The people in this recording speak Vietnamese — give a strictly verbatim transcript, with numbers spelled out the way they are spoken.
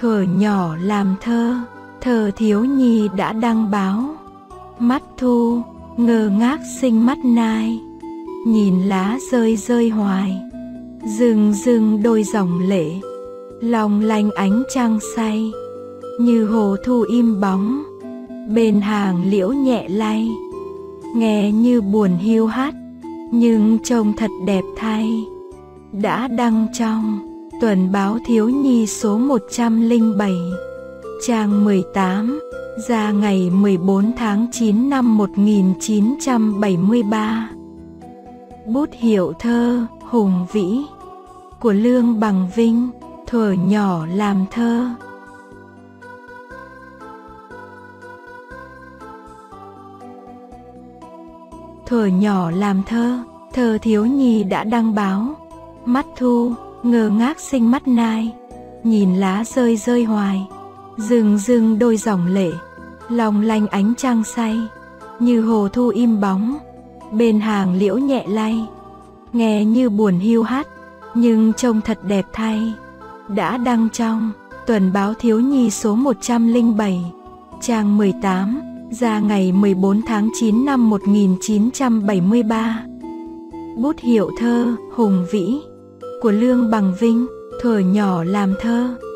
Thuở nhỏ làm thơ, thơ thiếu nhi đã đăng báo. Mắt thu, ngơ ngác xinh mắt nai, nhìn lá rơi rơi hoài, rưng rưng đôi dòng lệ. Lòng lanh ánh trăng say, như hồ thu im bóng, bên hàng liễu nhẹ lay. Nghe như buồn hiu hắt, nhưng trông thật đẹp thay. Đã đăng trong Tuần báo Thiếu nhi số một trăm lẻ bảy, trang mười tám, ra ngày mười bốn tháng chín năm một nghìn chín trăm bảy mươi ba. Bút hiệu thơ Hùng Vỹ của Lương Bằng Vinh. Thuở nhỏ làm thơ. Thuở nhỏ làm thơ, thơ thiếu nhi đã đăng báo. Mắt thu, ngơ ngác xinh mắt nai, nhìn lá rơi rơi hoài, rưng rưng đôi dòng lệ. Lòng lanh ánh trăng say, như hồ thu im bóng, bên hàng liễu nhẹ lay. Nghe như buồn hiu hắt, nhưng trông thật đẹp thay. Đã đăng trong Tuần báo Thiếu nhi số một trăm lẻ bảy, trang mười tám, ra ngày mười bốn tháng chín năm một nghìn chín trăm bảy mươi ba. Bút hiệu thơ Hùng Vĩ của Lương Bằng Vinh. Thuở nhỏ làm thơ.